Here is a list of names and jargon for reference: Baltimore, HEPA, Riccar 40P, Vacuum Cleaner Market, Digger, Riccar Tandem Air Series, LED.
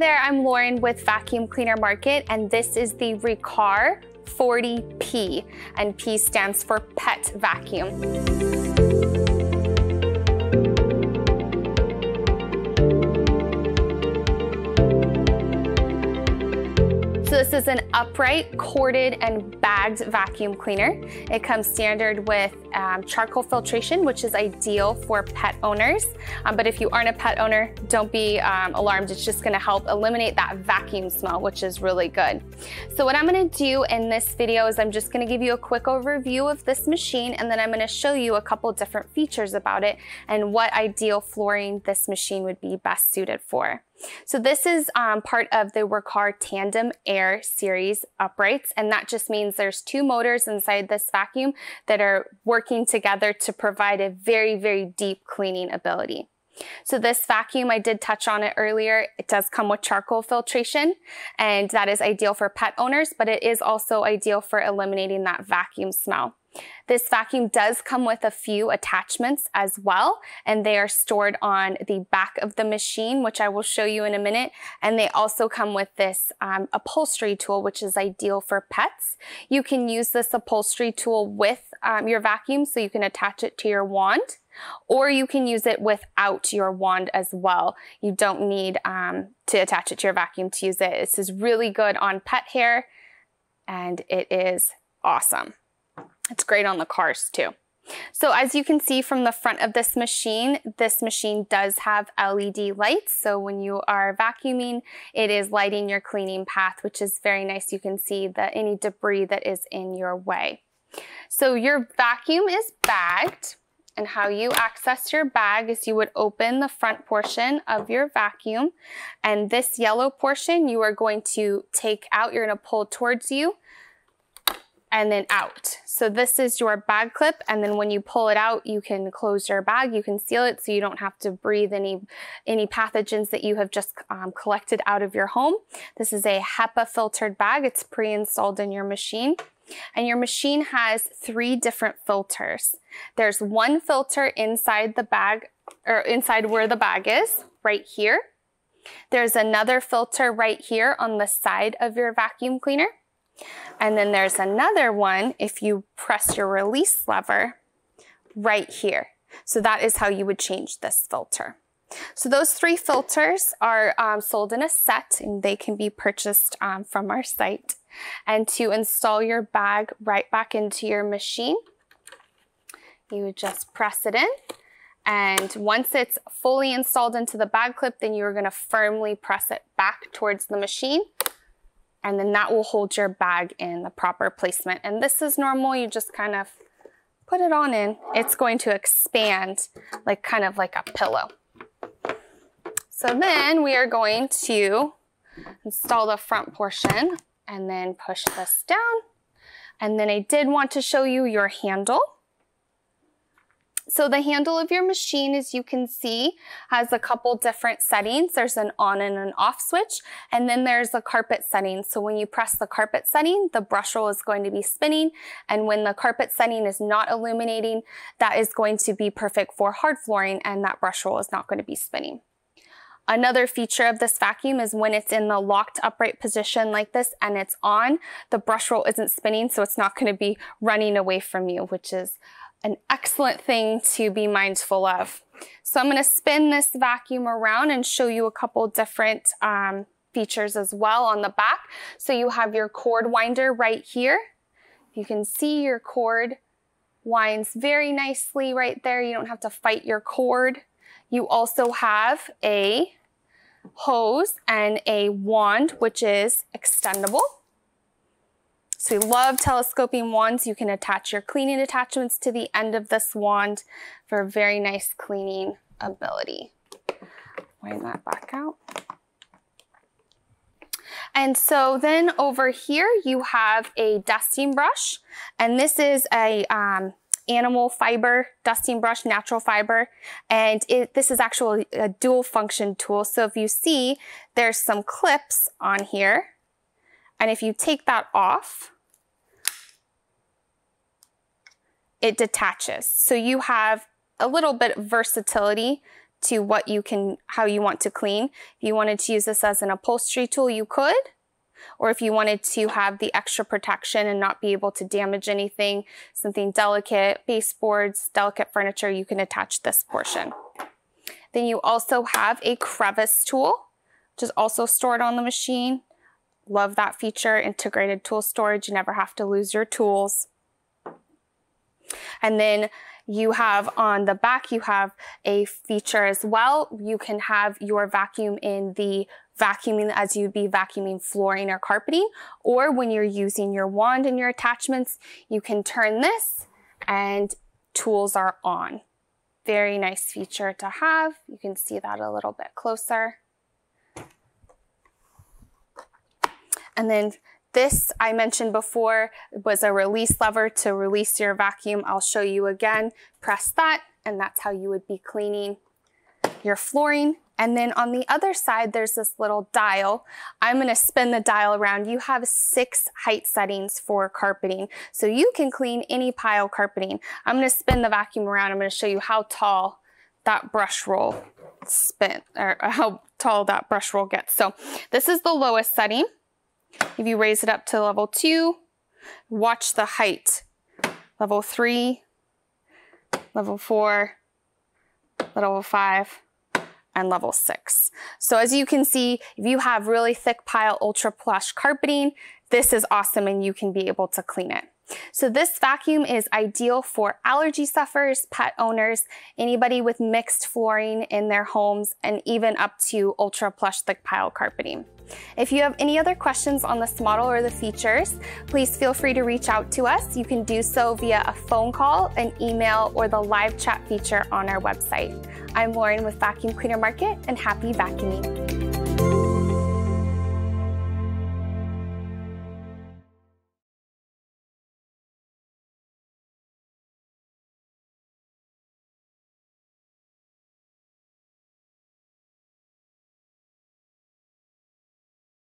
there, I'm Lauren with Vacuum Cleaner Market, and this is the Riccar 40P, and P stands for pet vacuum. So this is an upright, corded, and bagged vacuum cleaner. It comes standard with charcoal filtration, which is ideal for pet owners. But if you aren't a pet owner, don't be alarmed. It's just gonna help eliminate that vacuum smell, which is really good. So what I'm gonna do in this video is I'm just gonna give you a quick overview of this machine, and then I'm gonna show you a couple different features about it and what ideal flooring this machine would be best suited for. So this is part of the Riccar Tandem Air Series uprights, and that just means there's two motors inside this vacuum that are working together to provide a very, very deep cleaning ability. So this vacuum, I did touch on it earlier, it does come with charcoal filtration, and that is ideal for pet owners, but it is also ideal for eliminating that vacuum smell. This vacuum does come with a few attachments as well, and they are stored on the back of the machine, which I will show you in a minute. And they also come with this upholstery tool, which is ideal for pets. You can use this upholstery tool with your vacuum, so you can attach it to your wand, or you can use it without your wand as well. You don't need to attach it to your vacuum to use it. This is really good on pet hair, and it is awesome. It's great on the cars too. So as you can see from the front of this machine does have LED lights. So when you are vacuuming, it is lighting your cleaning path, which is very nice. You can see any debris that is in your way. So your vacuum is bagged, and how you access your bag is you would open the front portion of your vacuum, and this yellow portion you are going to take out. You're gonna pull towards you and then out. So this is your bag clip, and then when you pull it out, you can close your bag, you can seal it so you don't have to breathe any pathogens that you have just collected out of your home. This is a HEPA filtered bag, it's pre-installed in your machine. And your machine has three different filters. There's one filter inside the bag, or inside where the bag is, right here. There's another filter right here on the side of your vacuum cleaner. And then there's another one, if you press your release lever, right here. So that is how you would change this filter. So those three filters are sold in a set, and they can be purchased from our site. And to install your bag right back into your machine, you would just press it in. And once it's fully installed into the bag clip, then you're gonna firmly press it back towards the machine. And then that will hold your bag in the proper placement. And this is normal, you just kind of put it on in. It's going to expand like kind of like a pillow. So then we are going to install the front portion and then push this down. And then I did want to show you your handle. So the handle of your machine, as you can see, has a couple different settings. There's an on and an off switch, and then there's a carpet setting. So when you press the carpet setting, the brush roll is going to be spinning, and when the carpet setting is not illuminating, that is going to be perfect for hard flooring, and that brush roll is not going to be spinning. Another feature of this vacuum is when it's in the locked upright position like this and it's on, the brush roll isn't spinning, so it's not going to be running away from you, which is an excellent thing to be mindful of. So I'm gonna spin this vacuum around and show you a couple different features as well on the back. So you have your cord winder right here. You can see your cord winds very nicely right there. You don't have to fight your cord. You also have a hose and a wand, which is extendable. So we love telescoping wands. You can attach your cleaning attachments to the end of this wand for a very nice cleaning ability. Wind that back out. And so then over here, you have a dusting brush, and this is a animal fiber dusting brush, natural fiber, and this is actually a dual function tool. So if you see, there's some clips on here, and if you take that off, it detaches. So you have a little bit of versatility to what you can, how you want to clean. If you wanted to use this as an upholstery tool, you could. Or if you wanted to have the extra protection and not be able to damage anything, something delicate, baseboards, delicate furniture, you can attach this portion. Then you also have a crevice tool, which is also stored on the machine. Love that feature, integrated tool storage. You never have to lose your tools. And then you have on the back, you have a feature as well. You can have your vacuum in the vacuuming as you'd be vacuuming flooring or carpeting, or when you're using your wand and your attachments, you can turn this and tools are on. Very nice feature to have. You can see that a little bit closer. And then this, I mentioned before, was a release lever to release your vacuum. I'll show you again. Press that, and that's how you would be cleaning your flooring. And then on the other side, there's this little dial. I'm gonna spin the dial around. You have 6 height settings for carpeting. So you can clean any pile carpeting. I'm gonna spin the vacuum around. I'm gonna show you how tall that brush roll spin, or how tall that brush roll gets. So this is the lowest setting. If you raise it up to level 2, watch the height. Level 3, level 4, level 5, and level 6. So as you can see, if you have really thick pile ultra plush carpeting, this is awesome and you can be able to clean it. So this vacuum is ideal for allergy sufferers, pet owners, anybody with mixed flooring in their homes, and even up to ultra plush thick pile carpeting. If you have any other questions on this model or the features, please feel free to reach out to us. You can do so via a phone call, an email, or the live chat feature on our website. I'm Lauren with Vacuum Cleaner Market, and happy vacuuming.